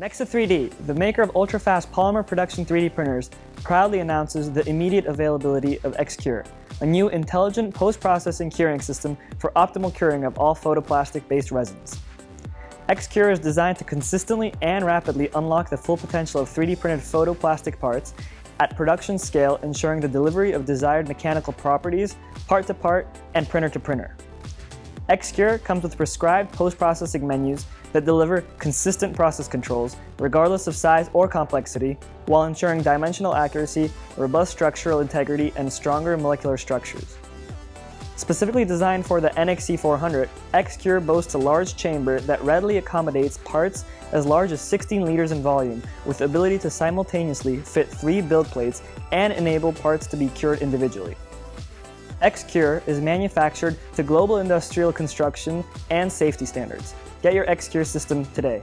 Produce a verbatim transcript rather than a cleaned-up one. Nexa three D, the maker of ultra-fast polymer production three D printers, proudly announces the immediate availability of xCURE, a new intelligent post-processing curing system for optimal curing of all photoplastic-based resins. xCURE is designed to consistently and rapidly unlock the full potential of three D printed photoplastic parts at production scale, ensuring the delivery of desired mechanical properties part-to-part and printer-to-printer. xCURE comes with prescribed post-processing menus that deliver consistent process controls, regardless of size or complexity, while ensuring dimensional accuracy, robust structural integrity, and stronger molecular structures. Specifically designed for the N X E four hundred, xCURE boasts a large chamber that readily accommodates parts as large as sixteen liters in volume, with the ability to simultaneously fit three build plates and enable parts to be cured individually. xCURE is manufactured to global industrial construction and safety standards. Get your xCURE system today.